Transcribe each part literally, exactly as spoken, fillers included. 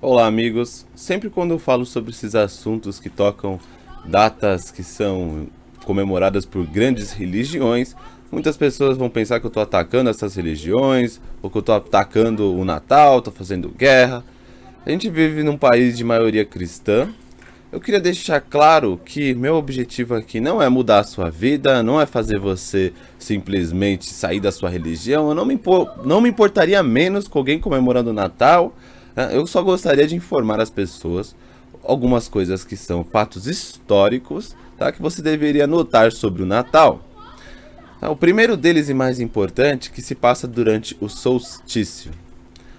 Olá amigos, sempre quando eu falo sobre esses assuntos que tocam datas que são comemoradas por grandes religiões, muitas pessoas vão pensar que eu estou atacando essas religiões, ou que eu estou atacando o Natal, estou fazendo guerra. A gente vive num país de maioria cristã. Eu queria deixar claro que meu objetivo aqui não é mudar a sua vida, não é fazer você simplesmente sair da sua religião. Eu não me, não me importaria menos com alguém comemorando o Natal. Eu só gostaria de informar as pessoas algumas coisas que são fatos históricos, tá? Que você deveria notar sobre o Natal. O primeiro deles e mais importante, que se passa durante o solstício.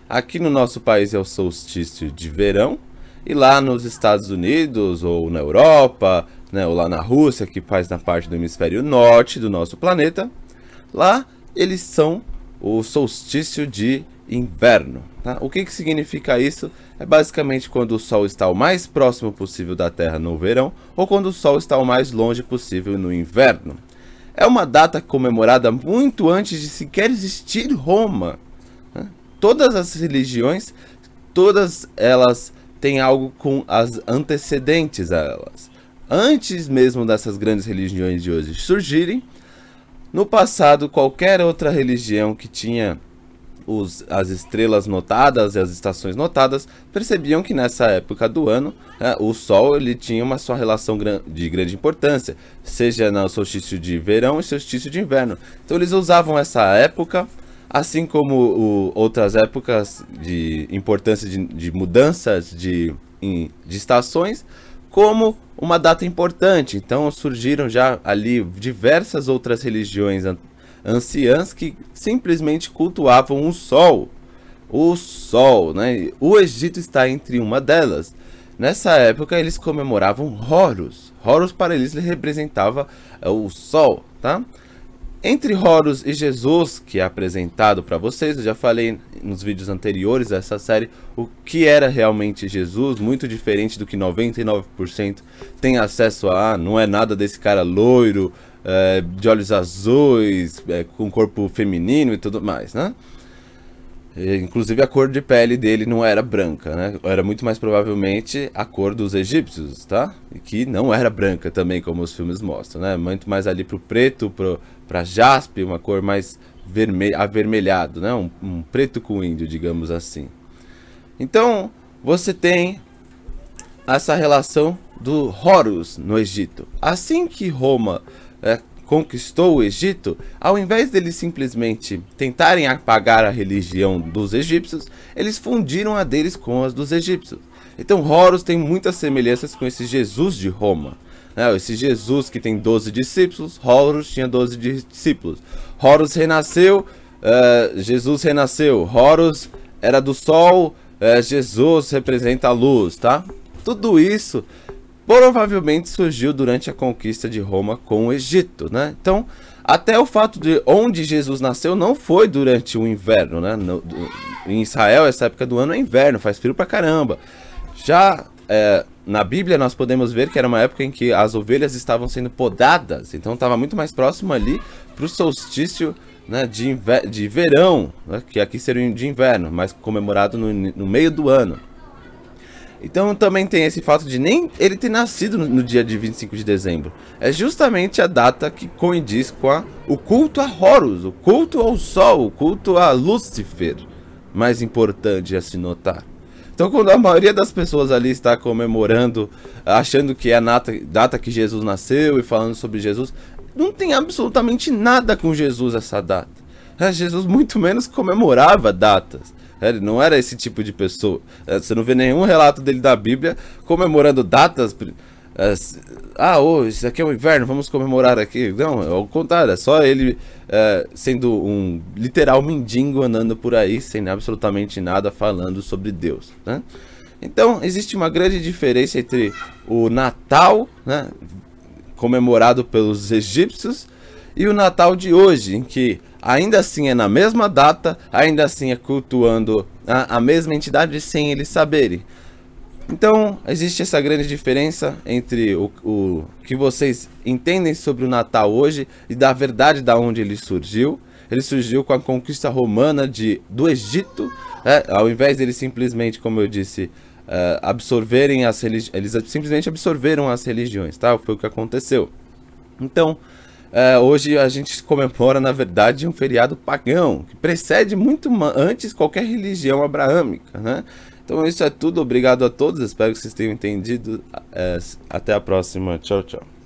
Aqui no nosso país é o solstício de verão. E lá nos Estados Unidos, ou na Europa, né, ou lá na Rússia, que faz na parte do hemisfério norte do nosso planeta, lá eles são o solstício de inverno. Tá? O que, que significa isso? É basicamente quando o Sol está o mais próximo possível da Terra no verão, ou quando o Sol está o mais longe possível no inverno. É uma data comemorada muito antes de sequer existir Roma. Né? Todas as religiões, todas elas tem algo com as antecedentes a elas. Antes mesmo dessas grandes religiões de hoje surgirem, no passado qualquer outra religião que tinha os, as estrelas notadas e as estações notadas, percebiam que nessa época do ano, né, o Sol ele tinha uma sua relação gran de grande importância, seja no solstício de verão e solstício de inverno. Então eles usavam essa época, assim como o, outras épocas de importância de, de mudanças de, em, de estações, como uma data importante. Então surgiram já ali diversas outras religiões an, anciãs que simplesmente cultuavam o Sol. O Sol, né? O Egito está entre uma delas. Nessa época eles comemoravam Horus. Horus para eles representava é, o Sol, tá? Entre Horus e Jesus, que é apresentado para vocês, eu já falei nos vídeos anteriores dessa série o que era realmente Jesus, muito diferente do que noventa e nove por cento tem acesso a. Não é nada desse cara loiro, é, de olhos azuis, é, com corpo feminino e tudo mais, né? E, inclusive a cor de pele dele não era branca, né? Era muito mais provavelmente a cor dos egípcios, tá? E que não era branca também, como os filmes mostram, né? Muito mais ali pro preto, pro para jaspe, uma cor mais vermelha, avermelhado, né? um, um preto com índio, digamos assim. Então, você tem essa relação do Horus no Egito. Assim que Roma é, conquistou o Egito, ao invés deles simplesmente tentarem apagar a religião dos egípcios, eles fundiram a deles com as dos egípcios. Então, Horus tem muitas semelhanças com esse Jesus de Roma. Esse Jesus que tem doze discípulos, Horus tinha doze discípulos. Horus renasceu, uh, Jesus renasceu. Horus era do sol, uh, Jesus representa a luz, tá? Tudo isso provavelmente surgiu durante a conquista de Roma com o Egito, né? Então, até o fato de onde Jesus nasceu não foi durante o inverno, né? No, do, em Israel, essa época do ano é inverno, faz frio pra caramba. Já... É, na Bíblia nós podemos ver que era uma época em que as ovelhas estavam sendo podadas, então estava muito mais próximo ali para o solstício, né, de, de verão, né, que aqui seria de inverno, mas comemorado no, no meio do ano. Então também tem esse fato de nem ele ter nascido no, no dia de vinte e cinco de dezembro, é justamente a data que coincide com a, o culto a Horus, o culto ao Sol, o culto a Lúcifer, mais importante a se notar. Então quando a maioria das pessoas ali está comemorando, achando que é a data, data que Jesus nasceu e falando sobre Jesus, não tem absolutamente nada com Jesus essa data. É, Jesus muito menos comemorava datas, ele não era esse tipo de pessoa. É, você não vê nenhum relato dele da Bíblia comemorando datas. É, ah, oh, isso aqui é o inverno, vamos comemorar aqui. Não, ao contrário, é só ele é, sendo um literal mendigo andando por aí, sem absolutamente nada, falando sobre Deus, né? Então, existe uma grande diferença entre o Natal, né, comemorado pelos egípcios, e o Natal de hoje, em que ainda assim é na mesma data, ainda assim é cultuando a, a mesma entidade sem eles saberem. Então, existe essa grande diferença entre o, o que vocês entendem sobre o Natal hoje e da verdade da onde ele surgiu. Ele surgiu com a conquista romana de, do Egito, É, ao invés deles simplesmente, como eu disse, uh, absorverem as religiões, eles simplesmente absorveram as religiões, tá? Foi o que aconteceu. Então, uh, hoje a gente comemora, na verdade, um feriado pagão, que precede muito antes qualquer religião abraâmica, né? Então isso é tudo, obrigado a todos, espero que vocês tenham entendido. Uh, até a próxima, tchau, tchau.